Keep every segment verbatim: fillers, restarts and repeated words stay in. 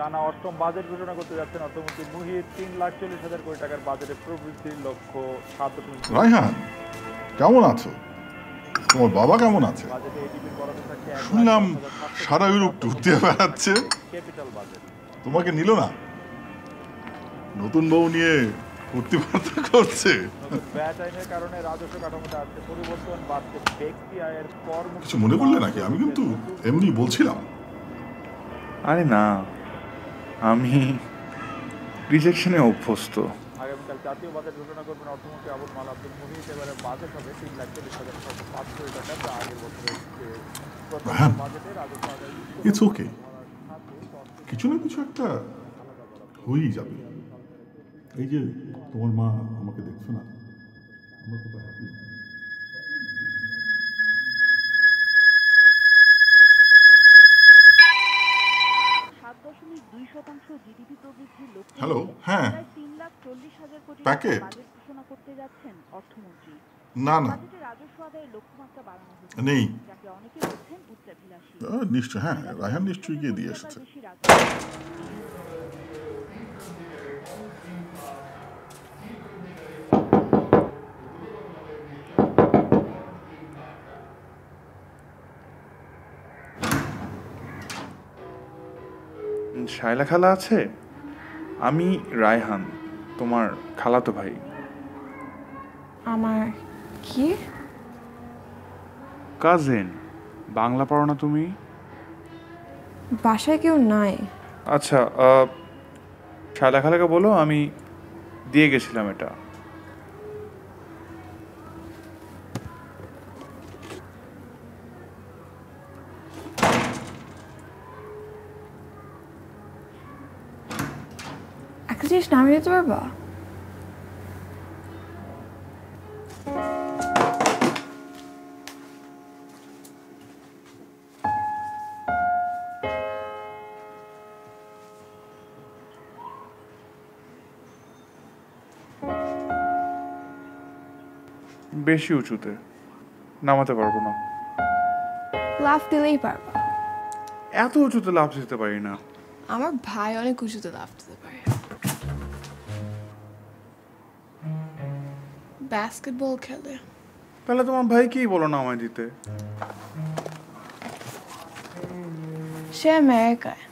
টানা অষ্টম বাজেট ঘোষণা করতে যাচ্ছেন অর্থমন্ত্রী মুহিত। তিন লাখ চল্লিশ হাজার কোটি টাকার বাজেটে প্রবৃদ্ধির লক্ষ্য সাত। রায়হান কেমন আছো? তোমার বাবা কেমন আছে? শুনলাম সারা ইউরোপ ঘুরতে বেড়াচ্ছে, তোমাকে নিল না, নতুন বউ নিয়ে ঘুরতে বার্তা করছে। কিছু মনে করলে নাকি? আমি কিন্তু এমনি বলছিলাম। আরে না, আমি রিজেকশনে অভ্যস্ত। জাতীয় বাজেট ঘোষণা করবেন অর্থমন্ত্রী আবুল মাল আব্দুল মুহিত। এবারে বাজেট হবে তিন লাখ চল্লিশ হাজার ছশো পাঁচ কোটি টাকা, যা আগের বছরের বাজেটে রাজস্ব কিছু না কিছু একটা হয়েই যাবে। এই যে তোমার মা আমাকে দেখছো না, আমরা কোথায় হ্যাপি। হ্যালো, হ্যাঁ না না নেই নিশ্চয়। হ্যাঁ রায়হান নিশ্চয়ই গিয়ে দিয়ে এসেছে। শায়লা খালা আছে? আমি রায়হান, তোমার খালাতো ভাই। আমার কি কাজিন। বাংলা পড়ো না তুমি? বাসায় কেউ নাই। আচ্ছা, শায়লা খালাকে বলো আমি দিয়ে গেছিলাম এটা। নামিয়ে দিতে পারবা? বেশি উঁচুতে নামাতে পারবো না। লাফ দিলেই পারবা? এত উঁচুতে লাফ দিতে পারি না। আমার ভাই অনেক উঁচুতে লাফ দিতে পারে। বাস্কেটবল খেলে। তাহলে তোমার ভাই কি বলো না আমায় দিতে? সে আমেরিকায়।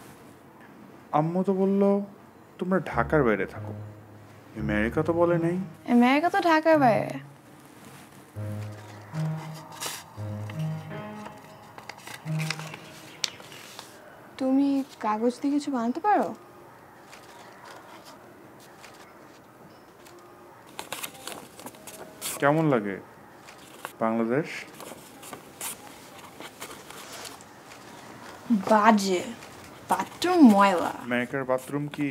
আম্মু তো বললো তোমরা ঢাকার বাইরে থাকো। আমেরিকা তো বলে নাই। আমেরিকা তো ঢাকার বাইরে। তুমি কাগজ দিয়ে কিছু বানাতে পারো? কেমন লাগে বাংলাদেশ? বাজে, বাথরুম ময়লা। আমেরিকার বাথরুম কি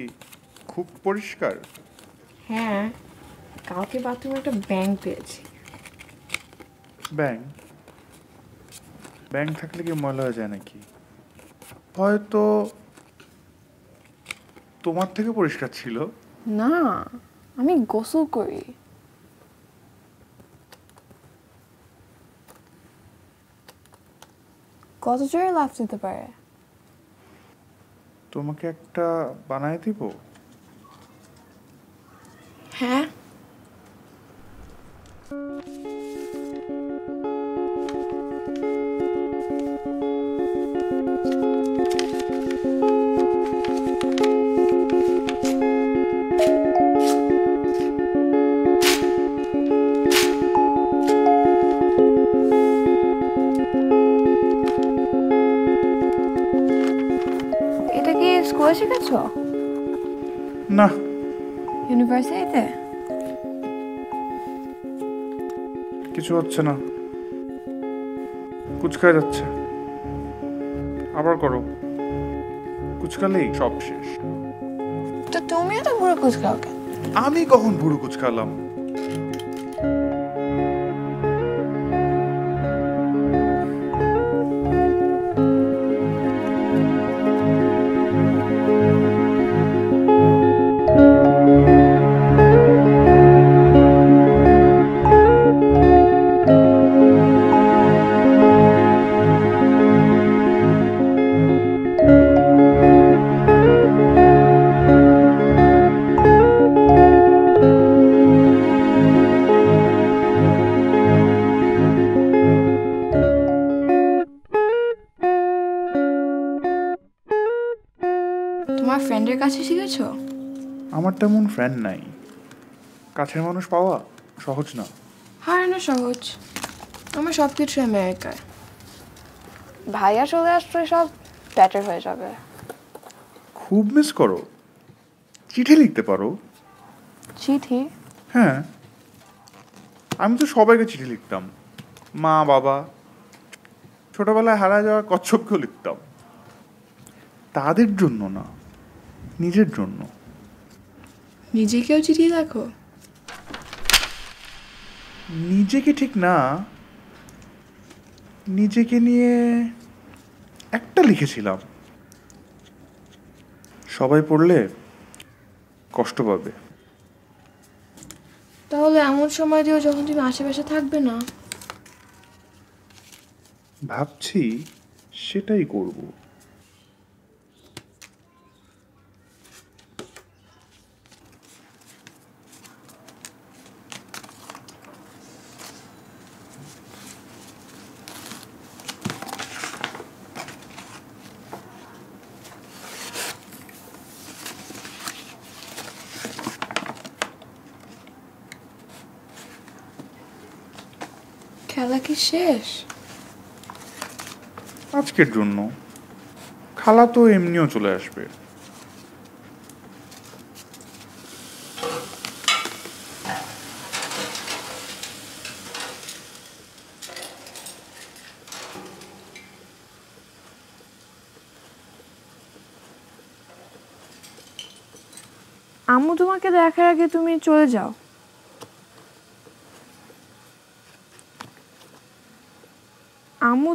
খুব পরিষ্কার? হ্যাঁ, কালকে বাথরুমে একটা ব্যাঙ পেয়েছি। ব্যাঙ? ব্যাঙ থাকলে কি ময়লা হয়ে যায় নাকি? হয়তো তোমার থেকে পরিষ্কার ছিল না। আমি গোসল করি। কত জোরে লাফ দিতে পারে? তোমাকে একটা বানায় দিব? হ্যাঁ। না, ইউনিভার্সিটিতে কিছু হচ্ছে না, কুচকা যাচ্ছে। আবার করো, কুচকালেই সব শেষ। তো তুমিও তো বুড়ো কুচকাও। আমি কখন বুড়ো কুচকালাম? তোমার ফ্রেন্ডের কাছে শিখেছো? আমার তেমন ফ্রেন্ড নাই, কাছের মানুষ পাওয়া সহজ না। হারানো সহজ। আমার সব কিছু আমেরিকায়। ভাইয়া চলে আসলে সব ব্যাটার হয়ে যাবে। খুব মিস করো। চিঠি লিখতে পারো? চিঠি? হ্যাঁ, আমি তো সবাইকে চিঠি লিখতাম, মা বাবা, ছোটবেলায় হারা যাওয়া কচ্ছপকেও লিখতাম। তাদের জন্য না, নিজের জন্য। নিজেকেও চিঠি লেখো? নিজেকে ঠিক না, নিজেকে নিয়ে একটা লিখেছিলাম, সবাই পড়লে কষ্ট পাবে। তাহলে এমন সময় দিও যখন তুমি আশেপাশে থাকবে না। ভাবছি সেটাই করব। খেলা কি শেষ আজকের জন্য? খালা তো এমনিও চলে আসবে। আম্মু তোমাকে দেখার আগে তুমি চলে যাও। আম্মু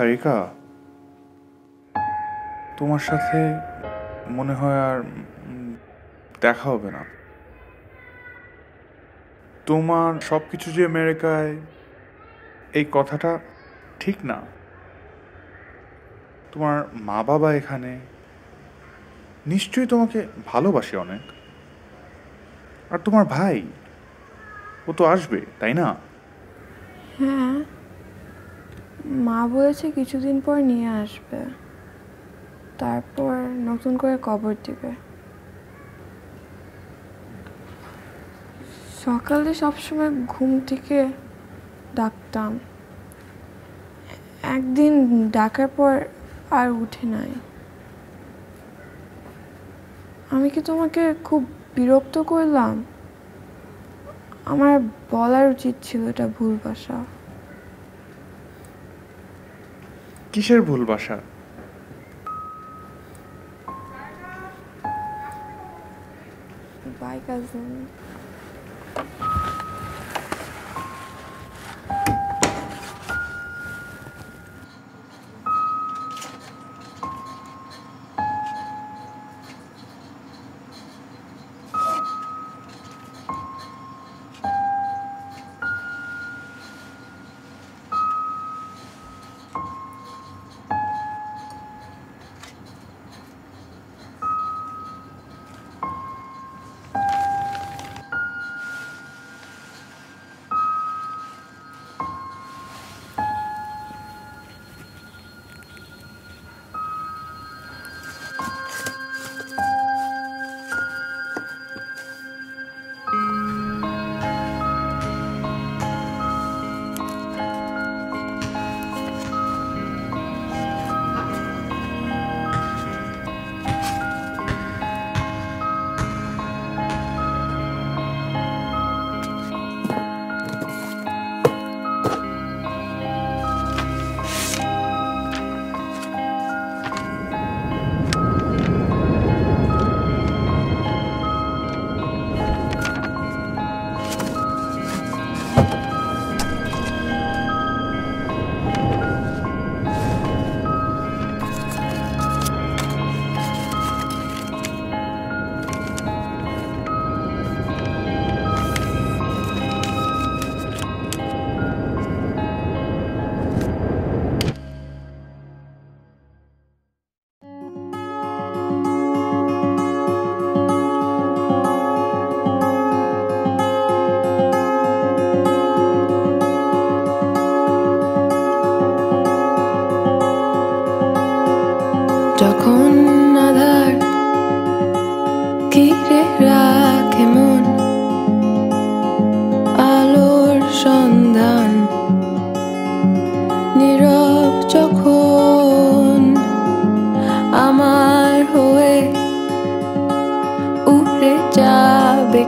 সারিকা, তোমার সাথে মনে হয় আর দেখা হবে না। তোমার সব কিছু যে আমেরিকায়, এই কথাটা ঠিক না। তোমার মা বাবা এখানে, নিশ্চয়ই তোমাকে ভালোবাসে অনেক। আর তোমার ভাই, ও তো আসবে, তাই না? হ্যাঁ, মা বলেছে কিছুদিন পর নিয়ে আসবে, তারপর নতুন করে কবর দিবে। সকালে সবসময় ঘুম থেকে ডাকতাম, একদিন ডাকার পর আর উঠে নাই। আমি কি তোমাকে খুব বিরক্ত করলাম? আমার বলার উচিত ছিল এটা ভুল বাসা। কিসের ভুল বাসা?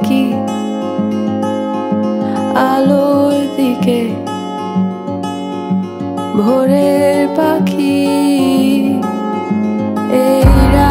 কি আলোর দিকে ভোরের পাখি এই